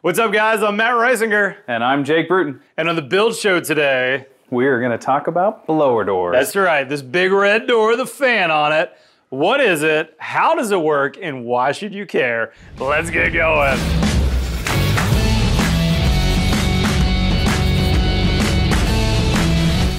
What's up, guys? I'm Matt Risinger. And I'm Jake Bruton. And on the Build Show today, we're gonna talk about blower doors. That's right, this big red door with a fan on it. What is it, how does it work, and why should you care? Let's get going.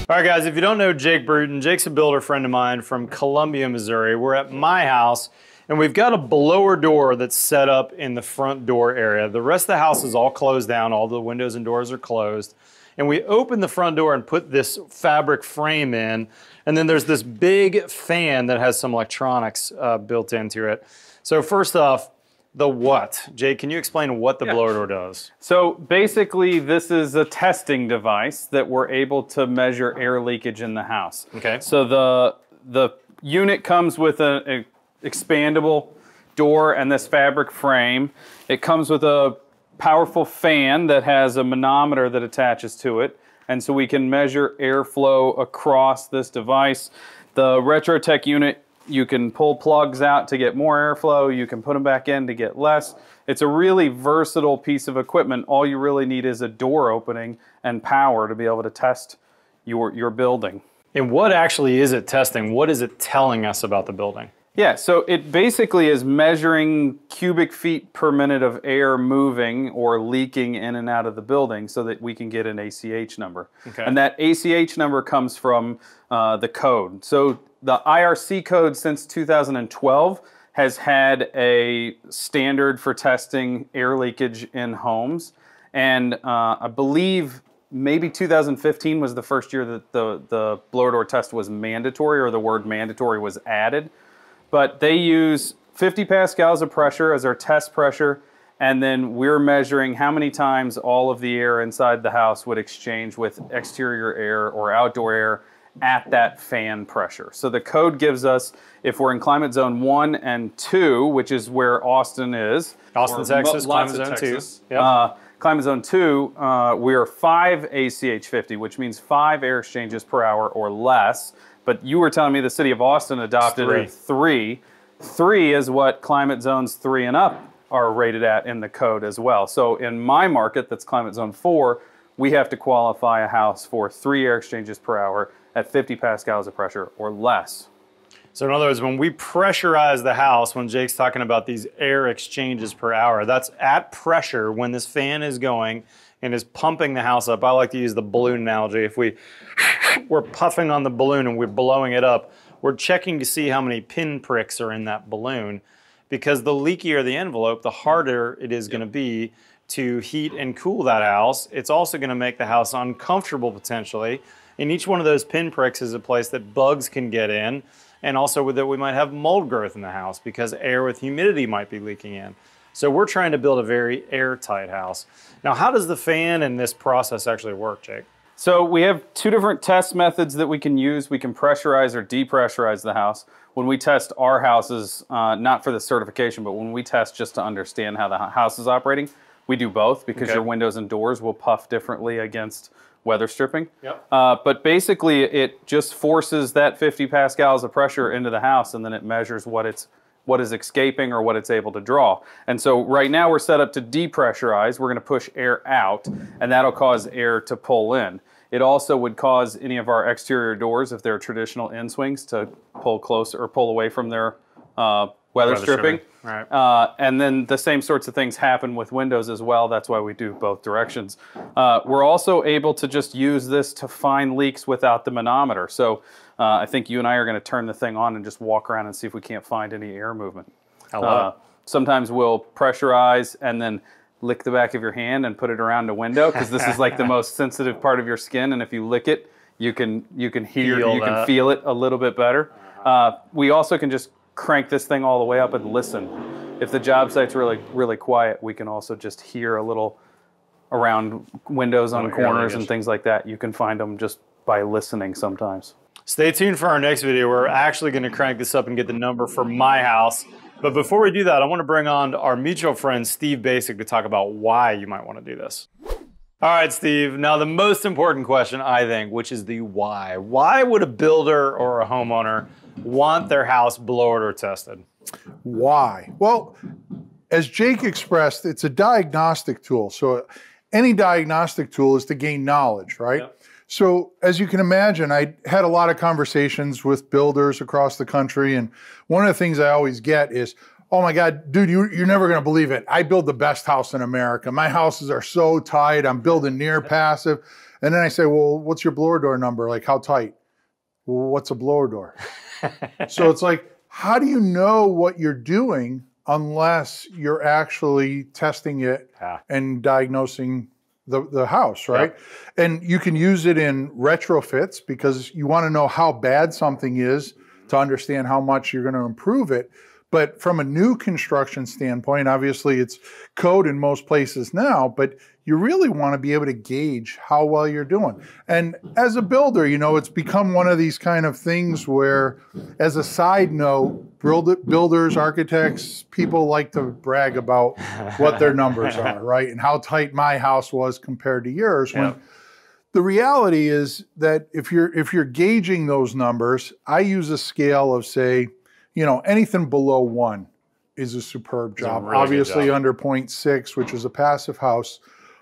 All right, guys, if you don't know Jake Bruton, Jake's a builder friend of mine from Columbia, Missouri. We're at my house, and we've got a blower door that's set up in the front door area. The rest of the house is all closed down. All the windows and doors are closed. And we open the front door and put this fabric frame in. And then there's this big fan that has some electronics built into it. So first off, the what? Jake, can you explain what the blower door does? So basically, this is a testing device that we're able to measure air leakage in the house. Okay. So the unit comes with an expandable door and this fabric frame. It comes with a powerful fan that has a manometer that attaches to it. And so we can measure airflow across this device. The RetroTech unit, you can pull plugs out to get more airflow. You can put them back in to get less. It's a really versatile piece of equipment. All you really need is a door opening and power to be able to test your building. And what actually is it testing? What is it telling us about the building? Yeah, so it basically is measuring cubic feet per minute of air moving or leaking in and out of the building so that we can get an ACH number. Okay. And that ACH number comes from the code. So the IRC code since 2012 has had a standard for testing air leakage in homes. And I believe maybe 2015 was the first year that the blower door test was mandatory, or the word mandatory was added. But they use 50 pascals of pressure as our test pressure, and then we're measuring how many times all of the air inside the house would exchange with exterior air or outdoor air at that fan pressure. So the code gives us, if we're in climate zone 1 and 2, which is where Austin is. Austin, Texas, climate zone Texas. 2. Yep. Climate zone 2, we are 5 ACH50, which means 5 air exchanges per hour or less. But you were telling me the city of Austin adopted three. 3 is what climate zones 3 and up are rated at in the code as well. So in my market, that's climate zone 4, we have to qualify a house for 3 air exchanges per hour at 50 pascals of pressure or less. So in other words, when we pressurize the house, when Jake's talking about these air exchanges per hour, that's at pressure when this fan is going and is pumping the house up. I like to use the balloon analogy. If we're puffing on the balloon and we're blowing it up, we're checking to see how many pinpricks are in that balloon, because the leakier the envelope, the harder it is gonna be to heat and cool that house. It's also gonna make the house uncomfortable potentially. And each one of those pinpricks is a place that bugs can get in, and also that we might have mold growth in the house because air with humidity might be leaking in. So we're trying to build a very airtight house. Now, how does the fan and this process actually work, Jake? So we have 2 different test methods that we can use. We can pressurize or depressurize the house. When we test our houses, not for the certification, but when we test just to understand how the house is operating, we do both, because your windows and doors will puff differently against weather stripping. Yep. But basically, it just forces that 50 pascals of pressure into the house, and then it measures what is escaping or what it's able to draw. And so right now we're set up to depressurize. We're gonna push air out, and that'll cause air to pull in. It also would cause any of our exterior doors, if they're traditional end swings, to pull closer or pull away from their weather stripping. Right. And then the same sorts of things happen with windows as well. That's why we do both directions. We're also able to just use this to find leaks without the manometer. So I think you and I are going to turn the thing on and just walk around and see if we can't find any air movement. I love it. Sometimes we'll pressurize and then lick the back of your hand and put it around a window, because this is like the most sensitive part of your skin, and if you lick it, you can feel it a little bit better. We also can just crank this thing all the way up and listen. If the job site's really, really quiet, we can also just hear a little around windows on corners and things like that. You can find them just by listening sometimes. Stay tuned for our next video. We're actually going to crank this up and get the number for my house. But before we do that, I want to bring on our mutual friend, Steve Baczek, to talk about why you might want to do this. All right, Steve, now the most important question, I think, which is the why. Why would a builder or a homeowner want their house blower door tested? Why? Well, As Jake expressed, it's a diagnostic tool. So any diagnostic tool is to gain knowledge, right? Yep. So as you can imagine, I had a lot of conversations with builders across the country. And one of the things I always get is, oh my God, dude, you're never gonna believe it. I build the best house in America. My houses are so tight. I'm building near passive. And then I say, well, what's your blower door number? Like, how tight? Well, what's a blower door? So it's like, how do you know what you're doing unless you're actually testing it and diagnosing the house, right? Yeah. And you can use it in retrofits because you wanna know how bad something is to understand how much you're gonna improve it. But from a new construction standpoint, obviously it's code in most places now, but you really want to be able to gauge how well you're doing. And as a builder, you know, it's become one of these kind of things where, as a side note, builders, architects, people like to brag about what their numbers are, right? And how tight my house was compared to yours. Yeah. When the reality is that if you're gauging those numbers, I use a scale of, say, you know, anything below 1 is a superb job. Really obviously job. Under 0.6, which is a passive house,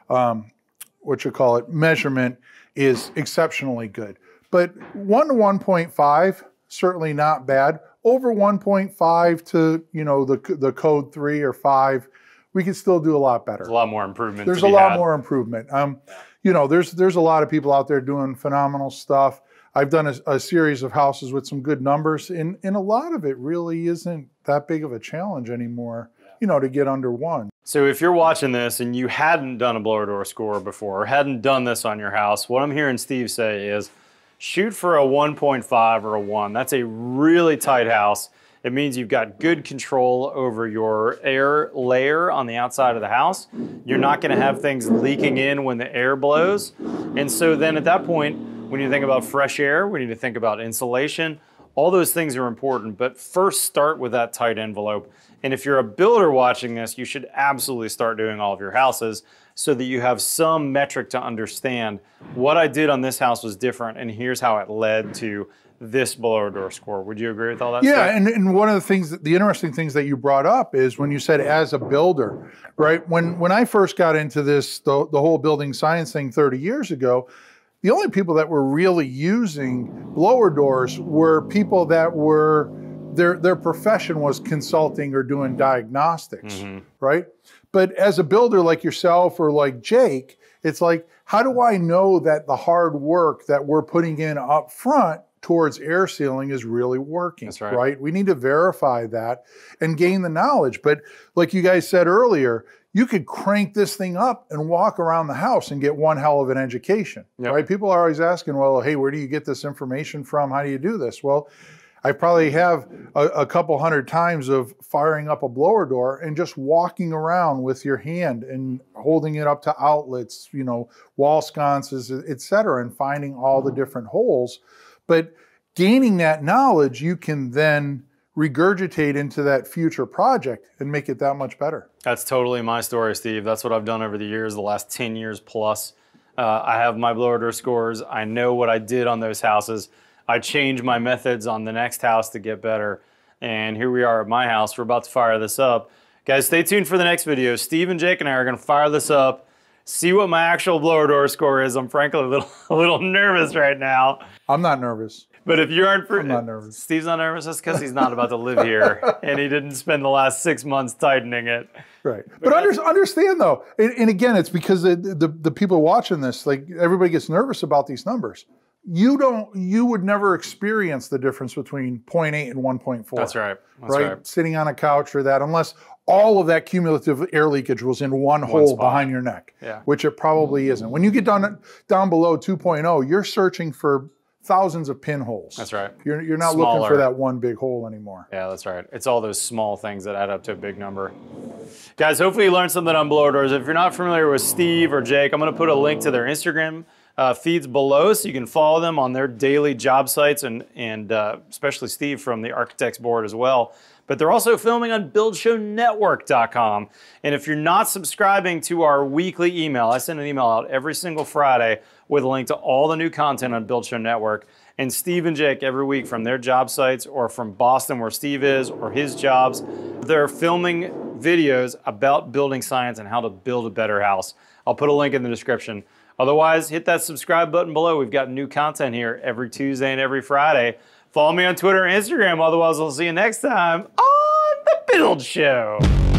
what you call it, measurement, is exceptionally good. But 1 to 1.5, certainly not bad. Over 1.5 to, you know, the code 3 or 5, we can still do a lot better. There's a lot more improvement. There's a lot more improvement. You know, there's a lot of people out there doing phenomenal stuff. I've done a series of houses with some good numbers, and a lot of it really isn't that big of a challenge anymore, you know, to get under 1. So if you're watching this and you hadn't done a blower door score before, or hadn't done this on your house, what I'm hearing Steve say is, shoot for a 1.5 or a 1. That's a really tight house. It means you've got good control over your air layer on the outside of the house. You're not gonna have things leaking in when the air blows. And so then at that point, we need to think about fresh air, we need to think about insulation. All those things are important, but first start with that tight envelope. And if you're a builder watching this, you should absolutely start doing all of your houses so that you have some metric to understand what I did on this house was different, and here's how it led to this blower door score. Would you agree with all that stuff? Yeah, and one of the things, the interesting things that you brought up is when you said as a builder, right? When I first got into this, the whole building science thing 30 years ago, the only people that were really using blower doors were people that were, their profession was consulting or doing diagnostics, right? But as a builder like yourself or like Jake, it's like, how do I know that the hard work that we're putting in up front towards air sealing is really working, right? We need to verify that and gain the knowledge. But like you guys said earlier, you could crank this thing up and walk around the house and get one hell of an education, right? People are always asking, well, hey, where do you get this information from? How do you do this? Well, I probably have a couple hundred times of firing up a blower door and just walking around with your hand and holding it up to outlets, you know, wall sconces, et cetera, and finding all the different holes. But gaining that knowledge, you can then regurgitate into that future project and make it that much better. That's totally my story, Steve. That's what I've done over the years, the last 10 years plus. I have my blower door scores. I know what I did on those houses. I change my methods on the next house to get better. And here we are at my house. We're about to fire this up. Guys, stay tuned for the next video. Steve and Jake and I are gonna fire this up, see what my actual blower door score is. I'm frankly a little nervous right now. I'm not nervous. But if you aren't, I'm not nervous. Steve's not nervous. That's because he's not about to live here, and he didn't spend the last 6 months tightening it. Right. But understand though, and again, it's because the people watching this, like everybody gets nervous about these numbers. You would never experience the difference between 0.8 and 1.4. That's right. That's right. Sitting on a couch or that, unless all of that cumulative air leakage was in one hole spot behind your neck, which it probably isn't. When you get down below 2.0, you're searching for thousands of pinholes. That's right. You're not looking for that one big hole anymore. Yeah, that's right. It's all those small things that add up to a big number. Guys, hopefully you learned something on blower doors. If you're not familiar with Steve or Jake, I'm gonna put a link to their Instagram feeds below so you can follow them on their daily job sites, and especially Steve from the Architects Board as well. But they're also filming on buildshownetwork.com. And if you're not subscribing to our weekly email, I send an email out every single Friday with a link to all the new content on Build Show Network. And Steve and Jake every week from their job sites or from Boston where Steve is or his jobs, they're filming videos about building science and how to build a better house. I'll put a link in the description. Otherwise, hit that subscribe button below. We've got new content here every Tuesday and every Friday. Follow me on Twitter and Instagram. Otherwise, I'll see you next time on The Build Show.